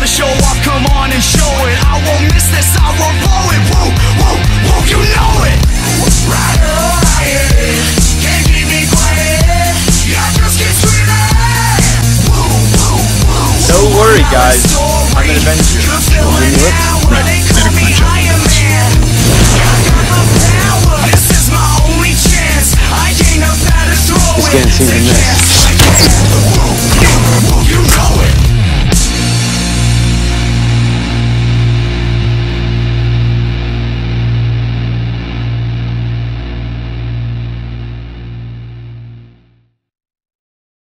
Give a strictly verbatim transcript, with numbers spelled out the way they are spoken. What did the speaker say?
the show off, come on and show it. I won't miss this, I won't blow it. Woo, woo, woo, you know it. Right or riot, can't keep me quiet. Y'all just get treated. Woo, woo, woo. Don't worry guys, I'm an adventurer.